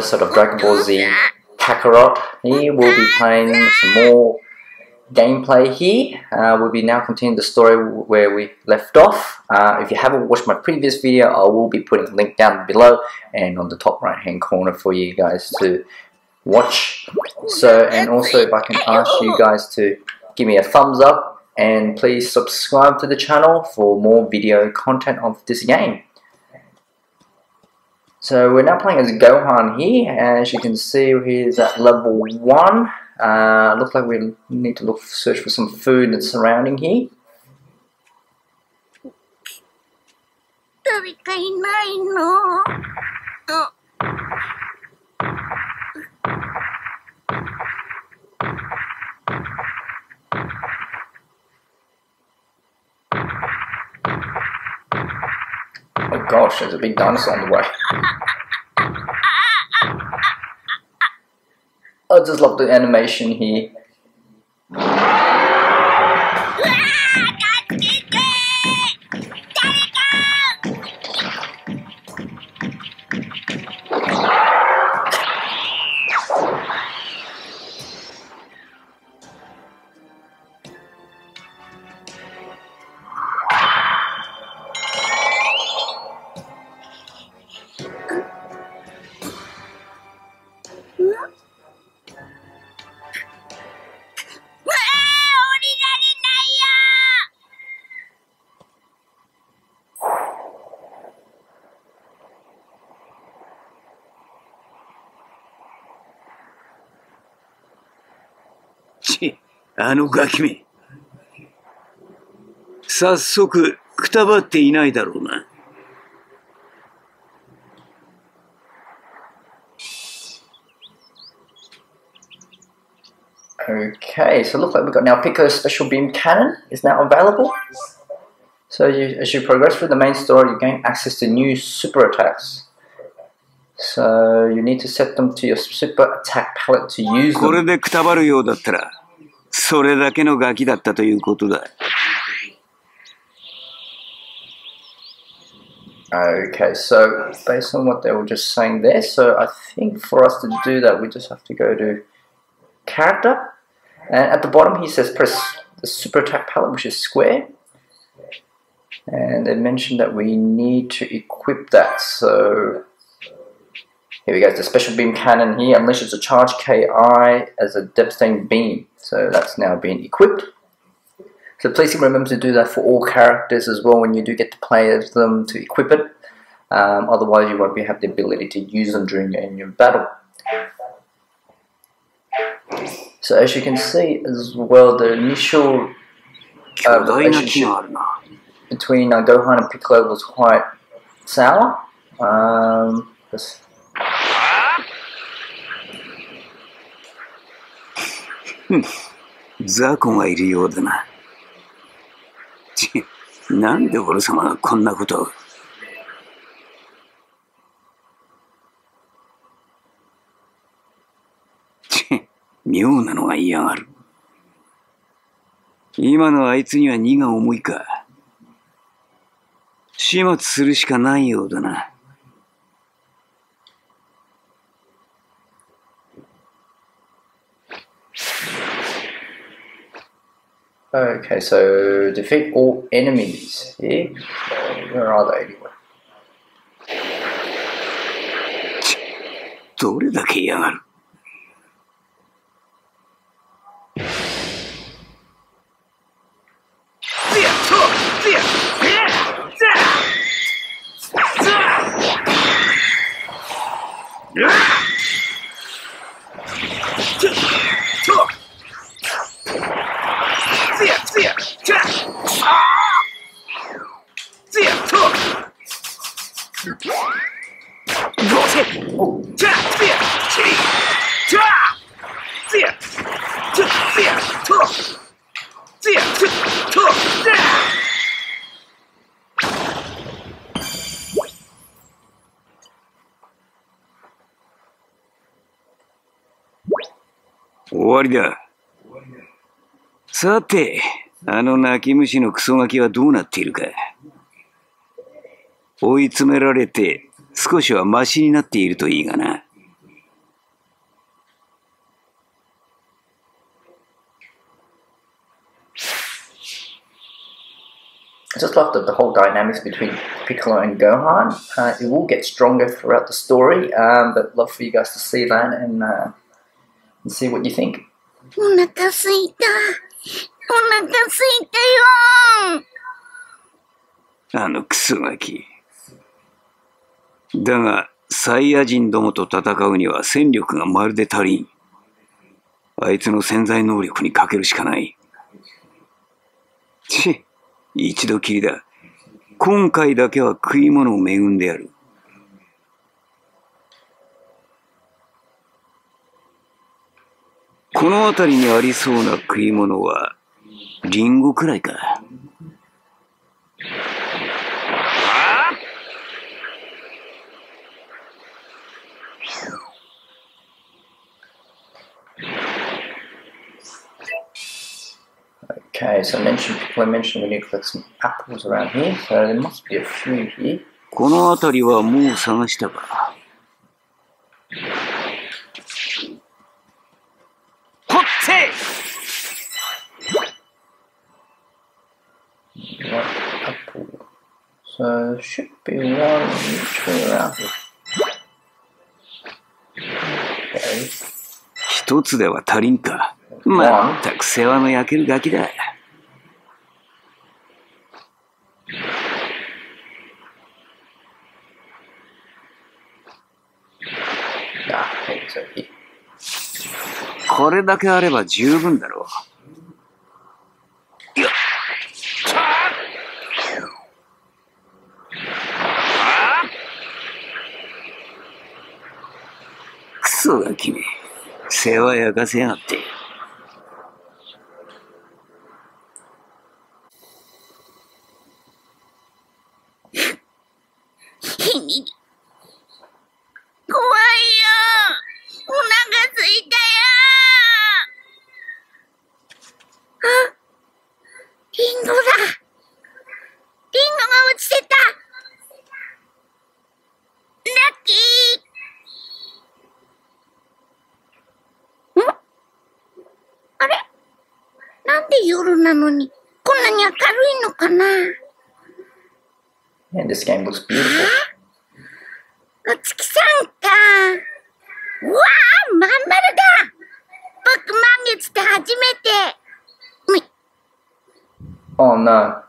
episode of Dragon Ball Z Kakarot. Here we'll be playing some more gameplay here. We'll be now continuing the story where we left off. If you haven't watched my previous video, I will be putting the link down below and on the top right hand corner for you guys to watch. So, and also if I can ask you guys to give me a thumbs up and please subscribe to the channel for more video content of this game. So we're now playing as Gohan here, and as you can see he's at level 1. Looks like we need to search for some food that's surrounding here. Oh gosh, there's a big dinosaur on the way. I just love the animation here. Okay, so look like we've got now Piccolo's special beam cannon is now available. So as you progress through the main story, you gain access to new super attacks. So you need to set them to your super attack palette to use them. それだけのガキだったということだ。Okay, so based on what they were just saying there, so I think for us to do that, we just have to go to character, and at the bottom he says press the super attack palette, which is square, and they mentioned that we need to equip that. So here we go, the special beam cannon here unleashes a charge KI as a devastating beam. So that's now been equipped. So please remember to do that for all characters as well when you do get to play as them, to equip it. Otherwise you won't have the ability to use them during your battle. So as you can see as well, the initial relationship between Gohan and Piccolo was quite sour. Okay, so defeat all enemies here. Where are they anyway? just love the whole dynamics between Piccolo and Gohan. It will get stronger throughout the story, but love for you guys to see that and see what you think. Okay, so I mentioned we need to collect some apples around here, so there must be a few here. Apple. So there should be one around here. Okay. Man, this game looks beautiful. Oh no.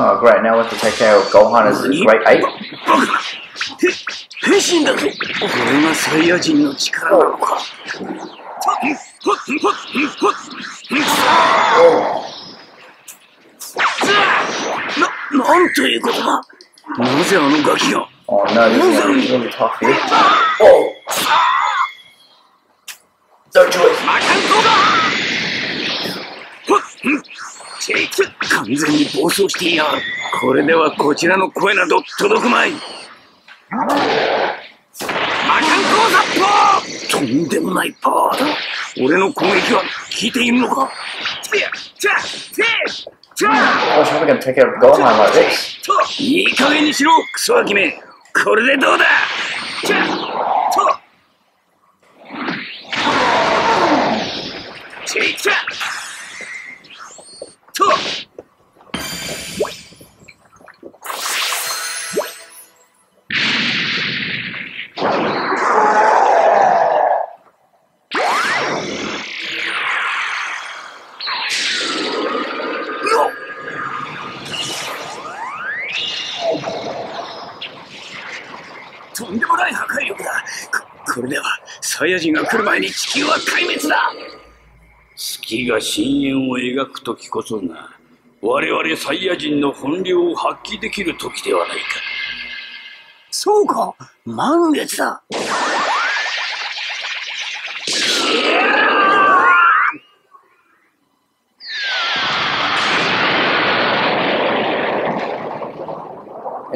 Oh great, now we have to take care of Gohan as a great ape. Oh no, this is really tough here. Oh! Don't do it! I was never going to take out Gohan like this. There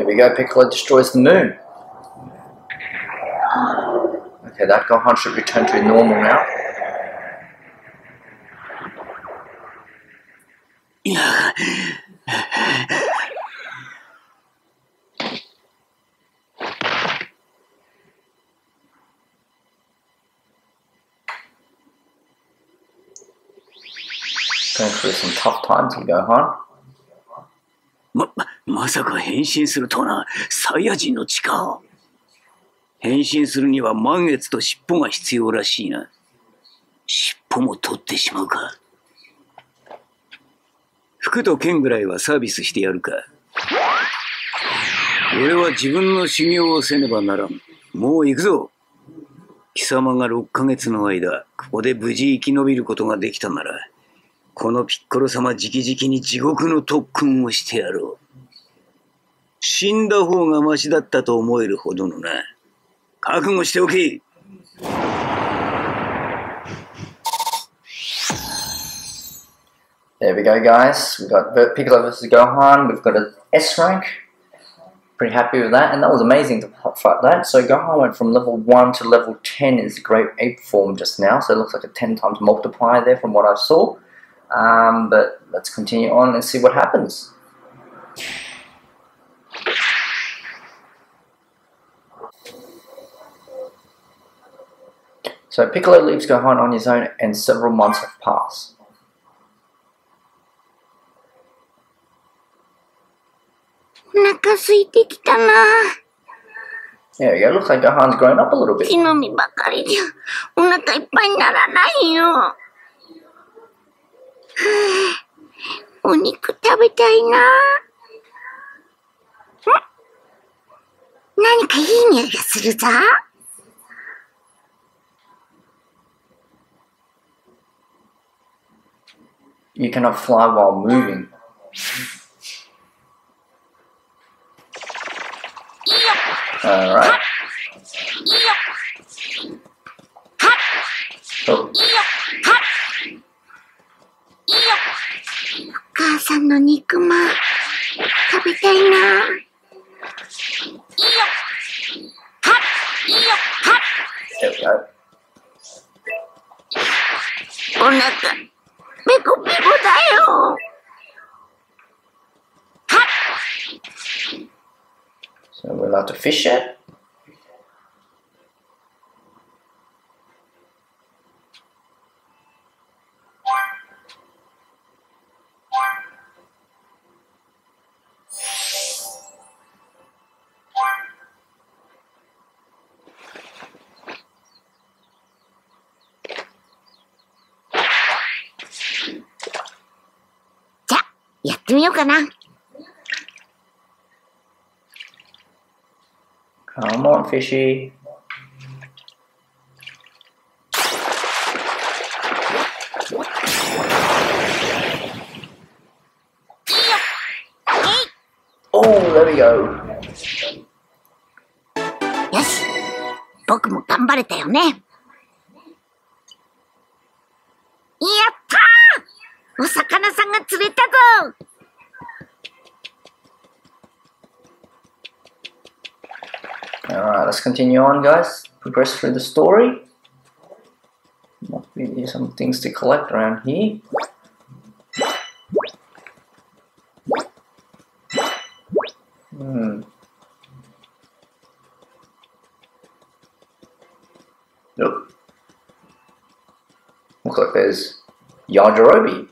we go, Piccolo destroys the moon. Okay, that Gohan should return to normal now. been through some tough times with Gohan. There we go, guys. We've got Piccolo versus Gohan. We've got an S rank. Pretty happy with that, and that was amazing to fight that. So Gohan went from level 1 to level 10 is Great Ape form just now, so it looks like a 10 times multiplier there from what I saw. But let's continue on and see what happens. So Piccolo leaves Gohan on his own and several months have passed. There we go, looks like Gohan's grown up a little bit. You cannot fly while moving. All right. Oh. There we go. So we're allowed to fish it. Come on, fishy. Oh, there we go. Yes, Alright, let's continue on, guys. Progress through the story. Might be some things to collect around here. Nope. Looks like there's Yajirobe.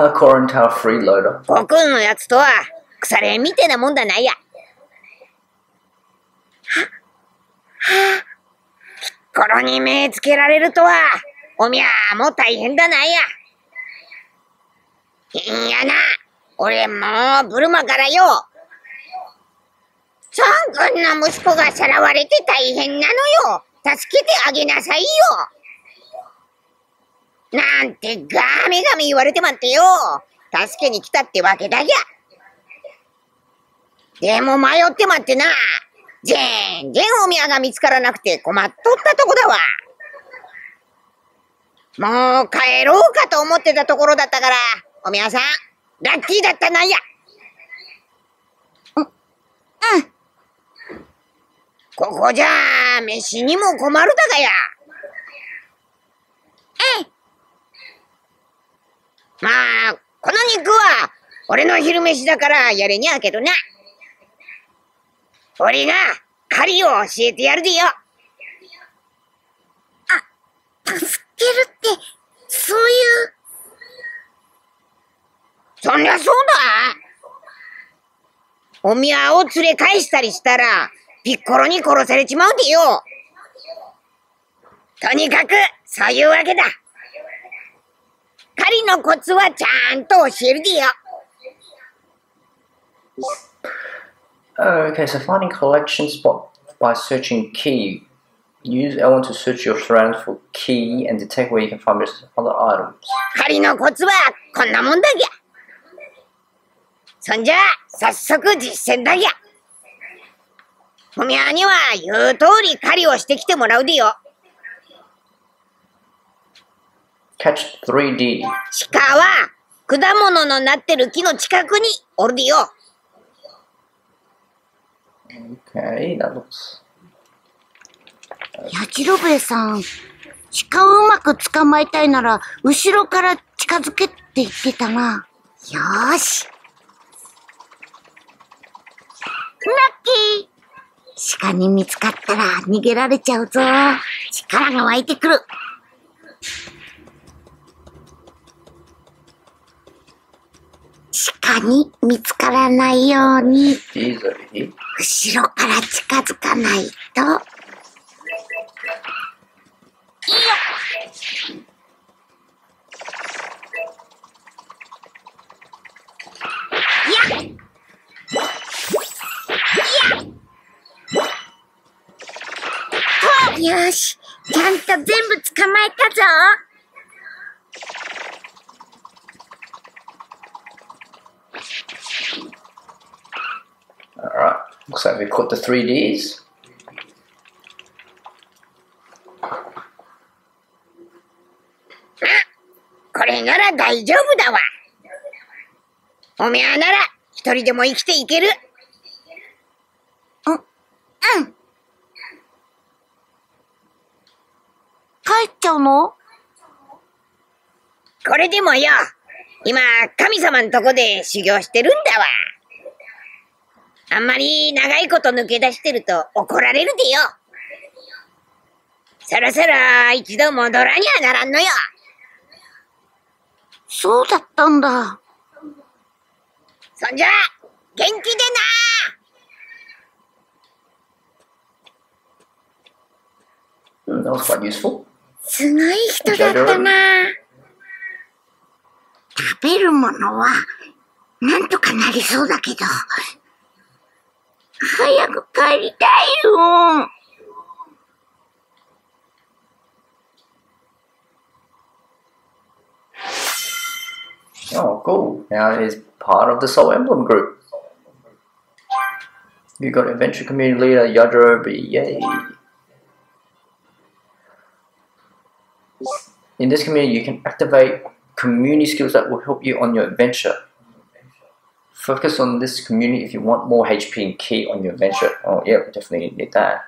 Quarantine freeloader. ジェーン、ジェンお宮が見つからなくて困っとったとこだわ。もう帰ろうかと思ってたところだったから、お宮さん、ラッキーだったなんや。うん。ここじゃあ、飯にも困るだがや。ええ。まあ、この肉は、俺の昼飯だからやれにゃけどな。俺が狩りを教えてやるでよ。あ、助けるって、そういう。そりゃそうだ。お宮を連れ返したりしたら、ピッコロに殺されちまうでよ。とにかく、そういうわけだ。狩りのコツはちゃんと教えるでよ。Okay, so finding collection spot by searching key. Use L1 to search your surrounds for key and detect where you can find other items. 狩りのコツはこんなもんだぎゃ。そんじゃ早速実践だぎゃ。おみやには言う通り狩りをしてきてもらうでよ。Catch 3D. 鹿は果物のなってる木の近くにおるでよ。Okay, that looks... ヤジロベさん、鹿をうまく捕まえたいなら後ろから近づけって言ってたな。よーし、ラッキー。鹿に見つかったら逃げられちゃうぞ。力が湧いてくる。鹿に見つからないように後ろから近づかないと。いいよ。よし、ちゃんと全部捕まえたぞ。Alright, looks like we caught the 3Ds. Ah, これなら大丈夫だわ。おめえなら一人でも生きていける。うん。これでもよ、今神様のとこで修行してるんだわ。あんまり長いこと抜け出してると怒られるでよ。そろそろ一度戻らにゃならんのよ。そうだったんだ。そんじゃ元気でな。That was quite useful.すごい人だったな。食べるものはなんとかなりそうだけど、早く帰りたいよ。Oh, cool. Now he's part of the Soul Emblem group. You got Adventure Community Leader Yajirobe. Yay.In this community, you can activate community skills that will help you on your adventure. Focus on this community if you want more HP and key on your adventure. Oh yeah, we definitely need that.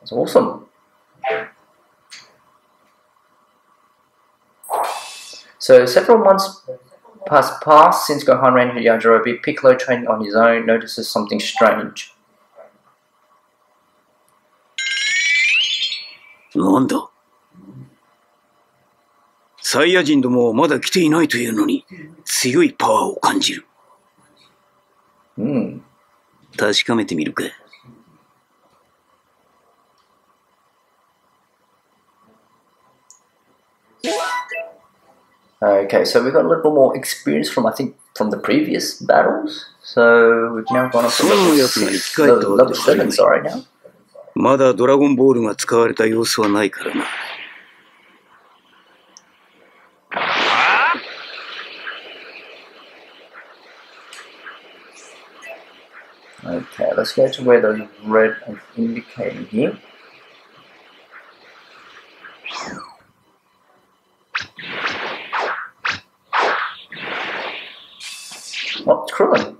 That's awesome. So several months passed since Gohan ran to Yajirobe. Piccolo, training on his own, notices something strange. なんだ、サイヤ人どもはまだ来ていないというのに強いパワーを感じる。うん。確かめてみるか。Okay, so we got a little more experience from, I think, from the previous battles. So we've now gone up to level 7, sorry, now.まだドラゴンボールが使われた様子はないからな。Okay, let's get to where the red is indicating here. What's Krillin?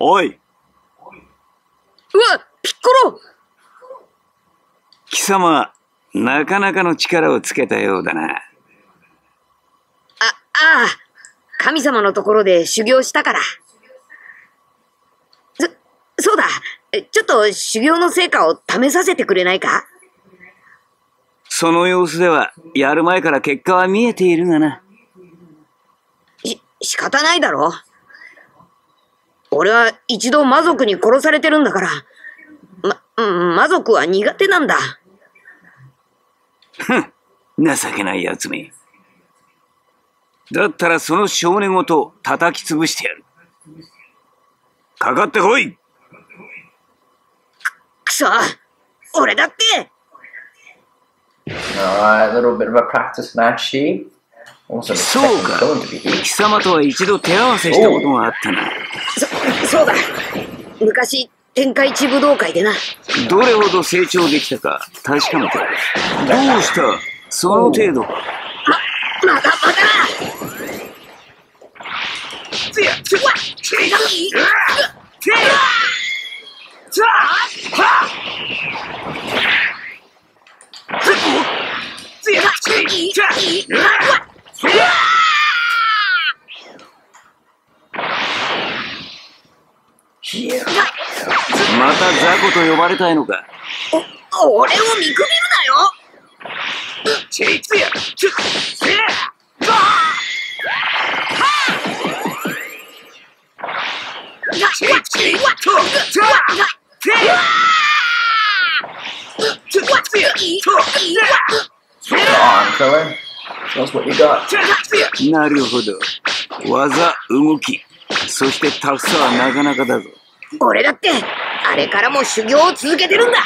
Oi! Wow, Piccolo! 貴様はなかなかの力をつけたようだな。 ああ、神様のところで修行したから。そうだ、ちょっと修行の成果を試させてくれないか？その様子ではやる前から結果は見えているがな。仕方ないだろ。俺は一度魔族に殺されてるんだから。魔族は苦手なんだ。ふん、情けないやつめ。 だったらその少年ごと叩き潰してやる。かかってこい。くそ、俺だって。Alright, little bit of a practice match.そうか。貴様とは一度手合わせしたことがあったな。そうだ。昔天下一武道会でな。どれほど成長できたか確かめて。どうした？その程度か。まだまだ。 また雑魚と呼ばれたいのか。俺を見くびるなよ。 なるほど。技、動き、そしてタフさはなかなかだぞ。俺だってあれからも修行を続けてるんだ。や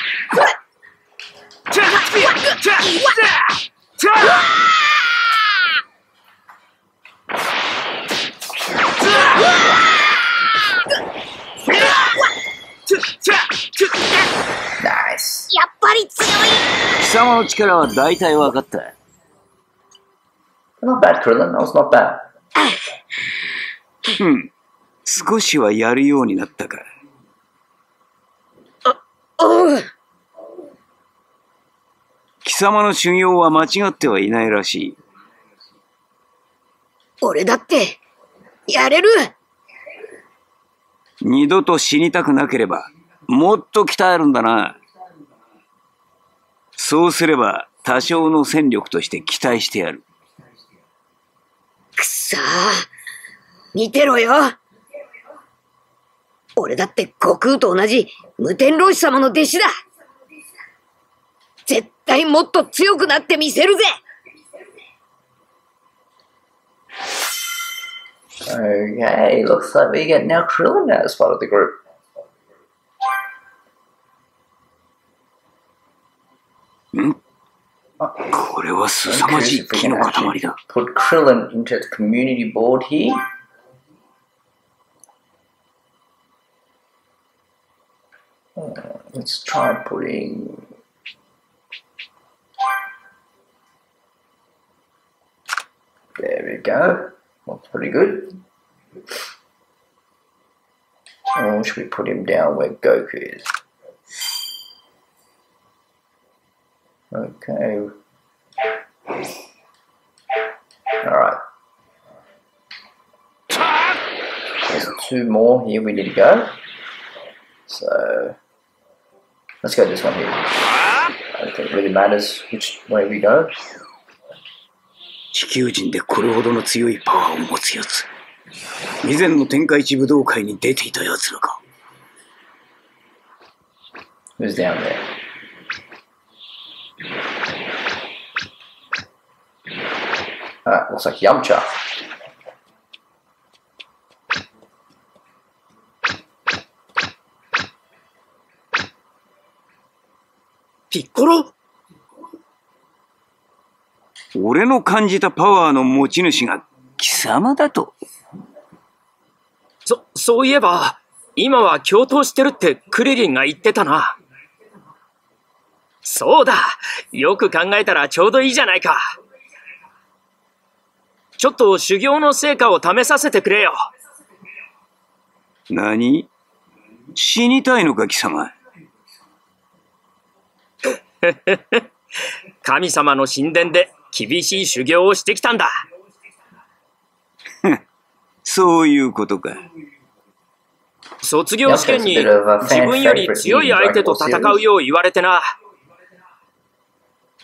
っぱり強い。貴様の力は大体分かった。 Not bad, Krillin. That was not bad. うん、少しはやるようになったか。貴様の修行は間違ってはいないらしい。俺だってやれる。二度と死にたくなければもっと鍛えるんだな。そうすれば多少の戦力として期待してやる。 くそー、見てろよ。俺だって悟空と同じ無天老師様の弟子だ。絶対もっと強くなってみせるぜ。Okay, looks like we get now Krillin as part of the group. Hmm? Put Krillin into the community board here. Let's try putting. There we go. Looks pretty good. Or should we put him down where Goku is? Okay. Alright. There's two more here we need to go. So, let's go this one here. I don't think it really matters which way we go. 地球人でこれほどの強いパワーを持つやつ。以前の天下一武道会に出ていたやつらか。Who's down there? Looks like Yamcha. Piccolo? 俺の感じたパワーの持ち主が貴様だと。そういえば、今は共闘してるってクリリンが言ってたな。そうだ、よく考えたらちょうどいいじゃないか。ちょっと修行の成果を試させてくれよ。何？死にたいのか、貴様。神様の神殿で厳しい修行をしてきたんだ。そういうことか。卒業試験に自分より強い相手と戦うよう言われてな。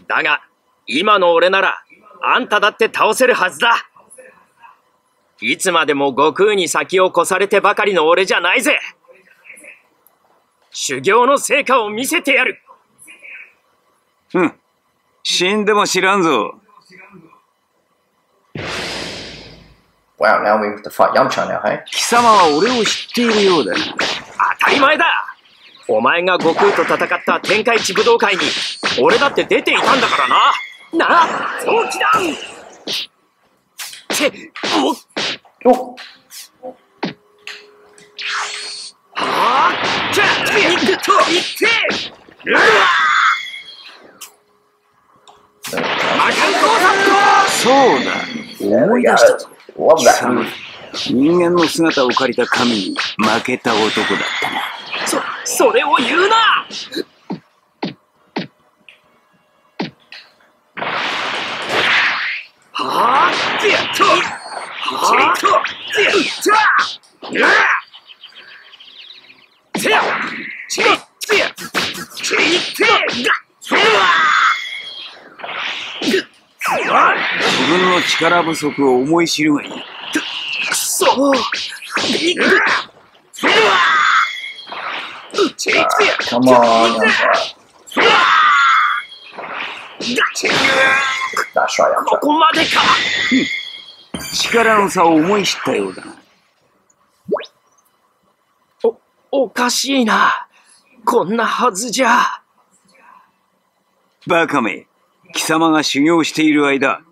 だが、今の俺なら、あんただって倒せるはずだ。いつまでも悟空に先を越されてばかりの俺じゃないぜ。修行の成果を見せてやる。うん、死んでも知らんぞ。Wow, now we have to fight Yamcha now, hey? 貴様は俺を知っているようだ。当たり前だ。お前が悟空と戦った天下一武道会に俺だって出ていたんだからな。なあ、早期だ。って、おっ。あっ、じゃあ、行って。そうだ、思い出したぞ。人間の姿を借りた神に負けた男だったな。それを言うな。はぁってやったはぁってやったうわっせやちりってやちりってうわ自分の力不足を思い知るがいい。くそ。ここまでか。力の差を思い知ったようだな。おかしいな。こんなはずじゃ。バカめ。貴様が修行している間、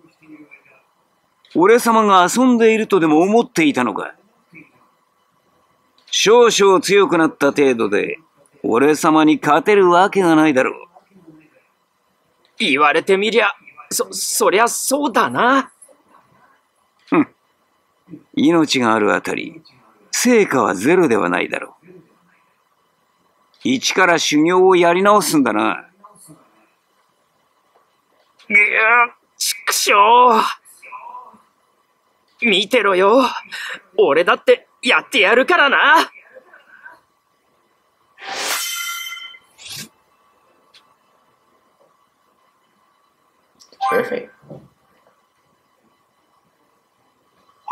俺様が遊んでいるとでも思っていたのか。少々強くなった程度で、俺様に勝てるわけがないだろう。言われてみりゃ、そりゃそうだな。命があるあたり、成果はゼロではないだろう。一から修行をやり直すんだな。いや、ちくしょう。見てろよ。俺だってやってやるからな。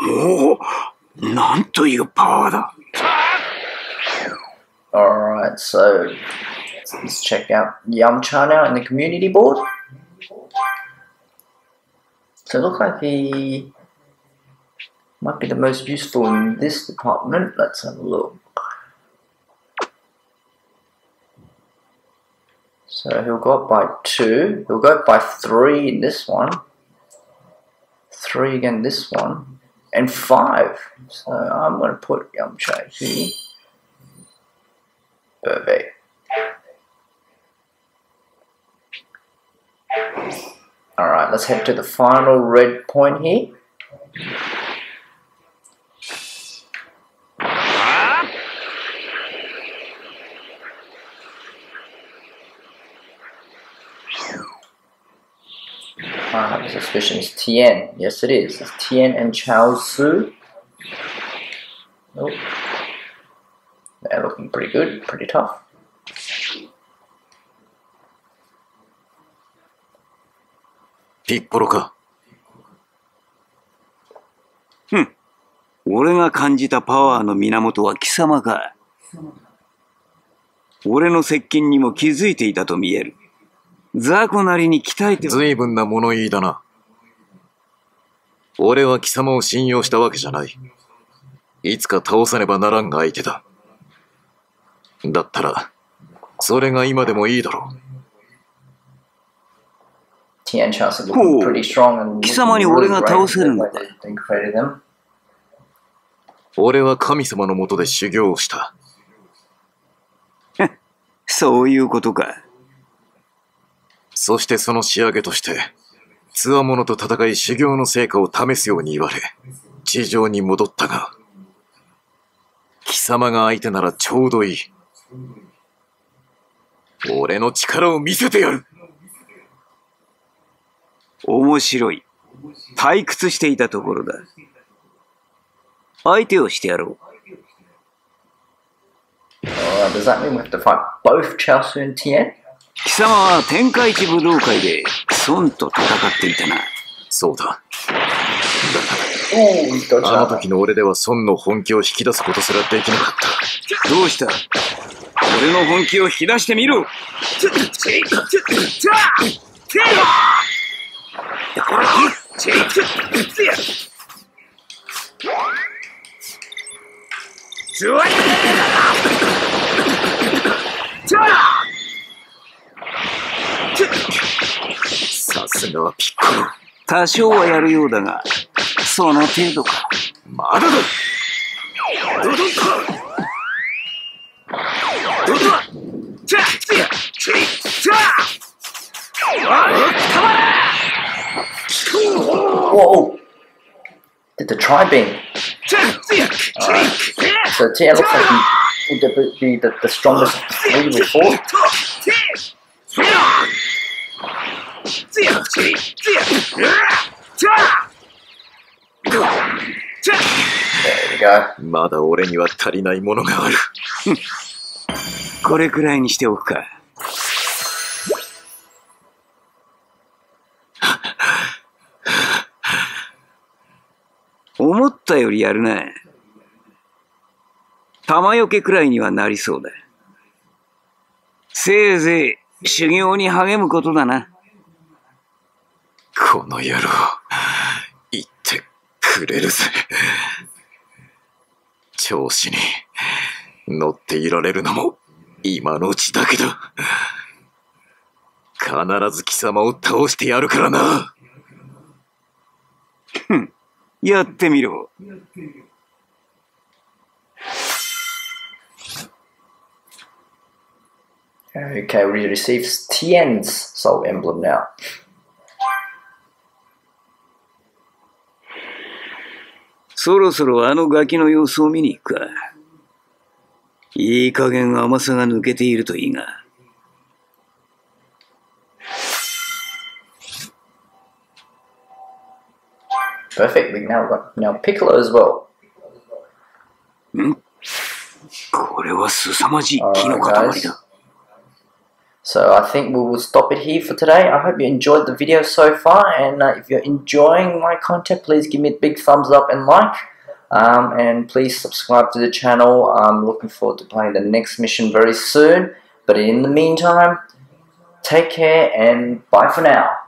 おお、なんというパワーだ。Alright, so let's check out Yamcha now in the community board.So it looks like he might be the most useful in this department. Let's have a look. So he'll go up by 2. He'll go up by 3 in this one. 3 again this one. And 5. So I'm going to put Yamcha here. Perfect.Alright, let's head to the final red point here. I have a suspicion it's Tien. Yes, it is. It's Tien and Chiaotzu. Nope. They're looking pretty good, pretty tough.ピッコロか。俺が感じたパワーの源は貴様か。俺の接近にも気づいていたと見える。雑魚なりに鍛えて。随分な物言いだな。俺は貴様を信用したわけじゃない。いつか倒さねばならんが相手だ。だったら、それが今でもいいだろう。Tien Chiaotzu looked pretty strong and really great they created them. Does that mean we have to fight both Chiaotzu and Tien? Oh, he's got Whoa! Did the tribe in? So Tien looks like he would be the strongest three before. There we go. Okay, we receive Tien's soul emblem now. Perfectly, now we've got Piccolo as well. Alright, guys. So I think we will stop it here for today. I hope you enjoyed the video so far, and if you're enjoying my content, please give me a big thumbs up and like, and please subscribe to the channel. I'm looking forward to playing the next mission very soon, but in the meantime, take care and bye for now.